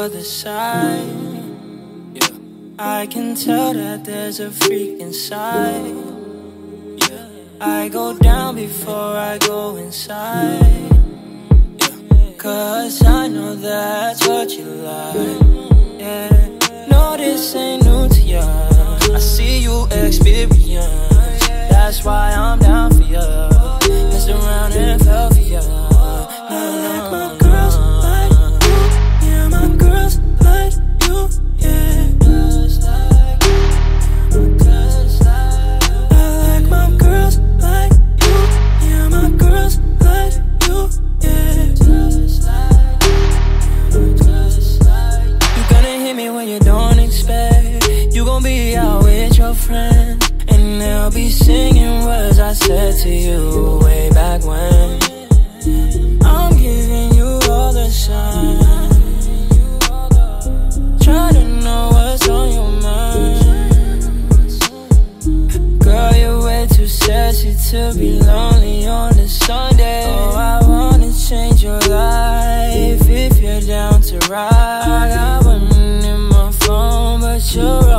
other side. Yeah. I can tell that there's a freak inside. Yeah. I go down before I go inside. Yeah. Cause I know that's what you like. Yeah. No, this ain't new to you. I see you experience. That's why I'm down for you. Messed around and fell for you. To you way back when, I'm giving you all the sign, trying to know what's on your mind. Girl, you're way too sexy to be lonely on a Sunday. Oh, I wanna change your life if you're down to ride. I got one in my phone, but you're